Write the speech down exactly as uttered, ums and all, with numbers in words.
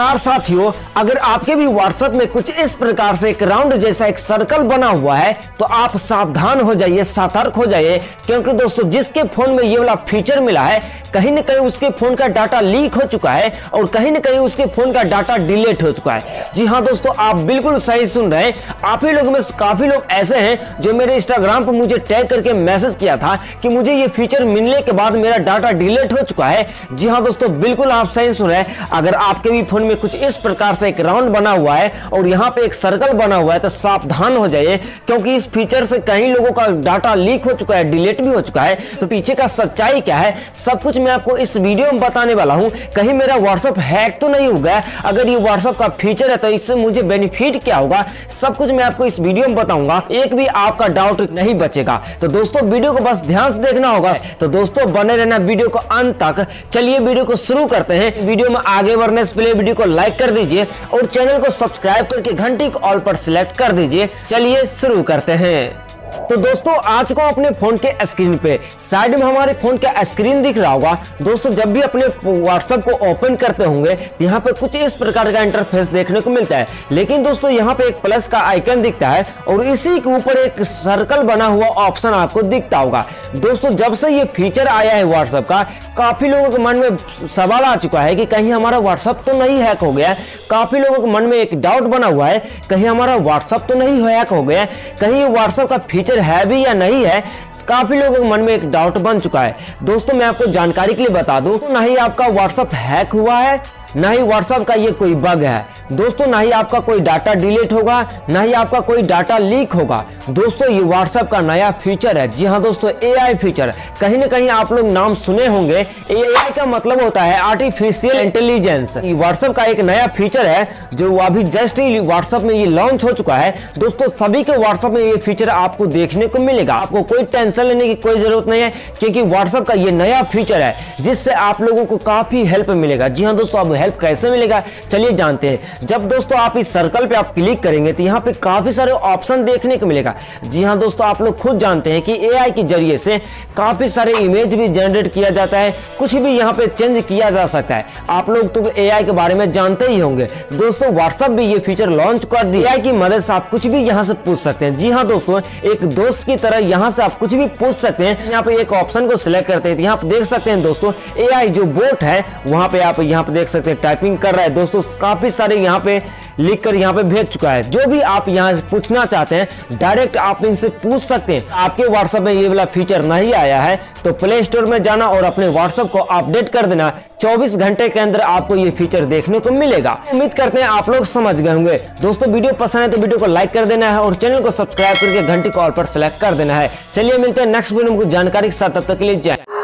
नमस्कार साथियों, अगर आपके भी WhatsApp में कुछ इस प्रकार से एक राउंड जैसा एक सर्कल बना हुआ है तो आप सावधान हो जाइए, सतर्क हो जाइए, क्योंकि दोस्तों जिसके फोन में ये वाला फीचर मिला है कहीं न कहीं उसके फोन का डाटा लीक हो चुका है और कहीं न कहीं उसके फोन का डाटा डिलीट हो चुका है। जी हाँ दोस्तों, आप बिल्कुल सही सुन रहे हैं। आप ही लोग में काफी लोग ऐसे हैं जो मेरे इंस्टाग्राम पर मुझे टैग करके मैसेज किया था कि मुझे ये फीचर मिलने के बाद मेरा डाटा डिलीट हो चुका है। जी हाँ दोस्तों, बिल्कुल आप सही सुन रहे हैं। अगर आपके भी फोन में कुछ इस प्रकार से एक राउंड बना हुआ है और यहाँ पे एक सर्कल बना हुआ है तो सावधान हो जाइए, क्योंकि इस फीचर से कई लोगों का डाटा लीक हो चुका है, डिलीट भी हो चुका है। तो पीछे का सच्चाई क्या है, सब कुछ मैं आपको इस वीडियो में बताने वाला हूं। कहीं मेरा WhatsApp हैक तो नहीं हो गया? अगर ये WhatsApp का फीचर है तो इससे मुझे बेनिफिट क्या होगा, सब कुछ मैं आपको इस वीडियो में बताऊंगा। एक भी आपका डाउट नहीं बचेगा। तो दोस्तों वीडियो को बस ध्यान से देखना होगा। तो दोस्तों बने रहना वीडियो को अंत तक। चलिए वीडियो को शुरू करते हैं। वीडियो में आगे बढ़ने से पहले वीडियो को लाइक कर दीजिए और चैनल को सब्सक्राइब करके घंटी को ऑल पर सिलेक्ट कर दीजिए। चलिए शुरू करते हैं। तो दोस्तों आज को अपने फोन के स्क्रीन पे साइड में हमारे फोन का स्क्रीन दिख रहा होगा। दोस्तों जब भी अपने WhatsApp को ओपन करते होंगे यहाँ पे कुछ इस प्रकार का इंटरफेस देखने को मिलता है, लेकिन दोस्तों यहाँ पे एक प्लस का आइकन दिखता है और इसी के ऊपर एक सर्कल बना हुआ ऑप्शन आपको दिखता होगा। दोस्तों जब से ये फीचर आया है WhatsApp का, काफी लोगों के मन में सवाल आ चुका है कि कहीं हमारा WhatsApp तो नहीं हैक हो गया। काफी लोगों के मन में एक डाउट बना हुआ है, कहीं हमारा WhatsApp तो नहीं हैक हो गया, कहीं WhatsApp का फीचर है भी या नहीं है। काफी लोगों के मन में एक डाउट बन चुका है। दोस्तों मैं आपको जानकारी के लिए बता दूं, ना ही आपका WhatsApp हैक हुआ है, ना ही WhatsApp का ये कोई बग है। दोस्तों ना ही आपका कोई डाटा डिलीट होगा, ना ही आपका कोई डाटा लीक होगा। दोस्तों ये WhatsApp का नया फीचर है। जी हाँ दोस्तों, ए आई फीचर। कहीं ना कहीं आप लोग नाम सुने होंगे। ए आई का मतलब होता है आर्टिफिशियल इंटेलिजेंस। WhatsApp का एक नया फीचर है जो अभी जस्ट ही WhatsApp में ये लॉन्च हो चुका है। दोस्तों सभी के WhatsApp में ये फीचर आपको देखने को मिलेगा। आपको कोई टेंशन लेने की कोई जरूरत नहीं है, क्योंकि WhatsApp का ये नया फीचर है जिससे आप लोगों को काफी हेल्प मिलेगा। जी हाँ दोस्तों, अब हेल्प कैसे मिलेगा चलिए जानते हैं। जब दोस्तों आप इस सर्कल पे आप क्लिक करेंगे तो यहाँ पे काफी सारे ऑप्शन देखने को मिलेगा। जी हाँ दोस्तों, आप लोग खुद जानते हैं कि ए आई के जरिए से काफी सारे इमेज भी जनरेट किया जाता है, कुछ भी यहाँ पे चेंज किया जा सकता है। आप लोग तो ए आई के बारे में जानते ही होंगे। दोस्तों WhatsApp भी ये फीचर लॉन्च कर दिया। ए आई की मदद से आप कुछ भी यहाँ से पूछ सकते हैं। जी हाँ दोस्तों, एक दोस्त की तरह यहाँ से आप कुछ भी पूछ सकते हैं। यहाँ पे एक ऑप्शन को सिलेक्ट करते हैं, यहाँ पे देख सकते हैं दोस्तों ए आई जो बोट है वहां पे आप यहाँ पे देख सकते हैं टाइपिंग कर रहा है। दोस्तों काफी सारे यहाँ पे लिख कर यहाँ पे भेज चुका है। जो भी आप यहाँ से पूछना चाहते हैं डायरेक्ट आप इनसे पूछ सकते हैं। आपके WhatsApp में ये वाला फीचर नहीं आया है तो प्ले स्टोर में जाना और अपने WhatsApp को अपडेट कर देना। चौबीस घंटे के अंदर आपको ये फीचर देखने को मिलेगा। उम्मीद करते हैं आप लोग समझ गए होंगे। दोस्तों वीडियो पसंद है तो वीडियो को लाइक कर देना है और चैनल को सब्सक्राइब करके घंटी कॉल पर सेलेक्ट कर देना है। चलिए मिलते हैं नेक्स्ट वीडियो में कुछ जानकारी के साथ, तब तक के लिए जय।